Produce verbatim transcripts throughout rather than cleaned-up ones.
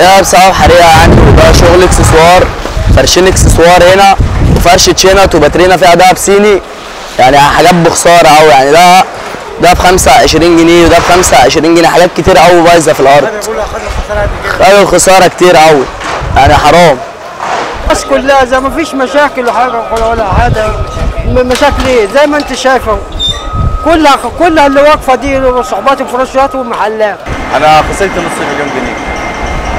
هي بصراحه حريقه يعني، وده شغل اكسسوار، فرشين اكسسوار هنا وفرشه شنط وباترينا فيها دهب صيني، يعني حاجات بخساره قوي يعني. ده ده ب خمسة وعشرين جنيه وده ب خمسة وعشرين جنيه، حاجات كتير قوي بايظه في الارض. ايوه خساره كتير قوي يعني، حرام. الناس كلها زي ما فيش مشاكل وحاجه ولا حاجه، مشاكل ايه زي ما انت شايفه، كلها كلها اللي واقفه دي صحباتي وفراشات ومحلات. انا خسرت نص مليون جنيه.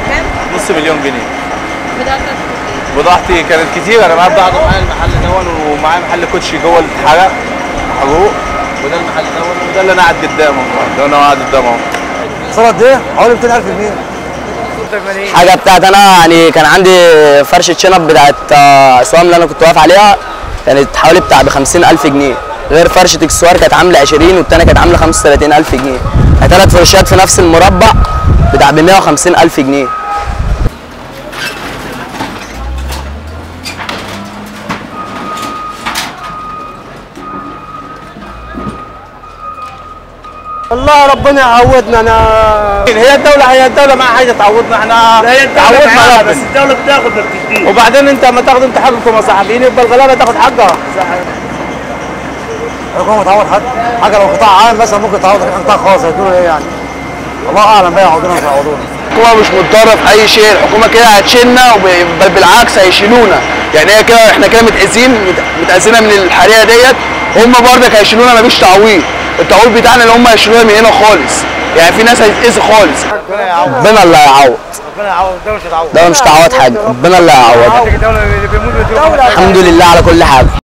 كام؟ نص مليون جنيه. بضاعتك بضاعتي كانت كتير، انا معايا بضاعه معايا المحل دون، ومعايا محل كوتشي جوه اللي اتحرق حروق، وده المحل دون، وده اللي انا قاعد قدامه، ده انا قاعد قدامه. خساره قد ايه؟ حوالي مئتين ألف جنيه. حاجه بتاعت انا يعني، كان عندي فرشه شنب بتاعت اسوام اللي انا كنت واقف عليها، كانت حوالي بتاع ب خمسين ألف جنيه، غير فرشه اكسسوار كانت عامله عشرين والثانيه كانت عامله خمسة وثلاثين ألف جنيه، ثلاث فرشات في نفس المربع بتاع ب مئة وخمسين ألف جنيه. والله ربنا يعوضنا. انا هي الدوله هي الدوله ما حاجه تعوضنا احنا، هي الدوله بس الدوله بتاخد بتدي، وبعدين انت ما تاخد انت حقكم يا صحفيين، يبقى الغلابه تاخد حقها. الحكومه تعوض حد حاجه، لو قطاع عام مثلا ممكن تعوض قطاع خاص، هيدونا ايه يعني؟ الله اعلم بقى يعوضونا مش يعوضونا. الحكومه مش مضطره في اي شيء، الحكومه كده هتشيلنا، بل بالعكس هيشيلونا يعني. هي كده احنا كده متاذين، متاذينا من الحريقه ديت، هم برضك هيشيلونا، مفيش تعويض. التعويض بتاعنا اللي هم هيشيلوها من هنا خالص يعني، في ناس هيتاذي خالص. ربنا اللي هيعوض، ربنا يعوض، الدوله مش هتعوض، الدوله مش هتعوض حاجه، ربنا اللي هيعوض. الحمد لله على كل حاجه.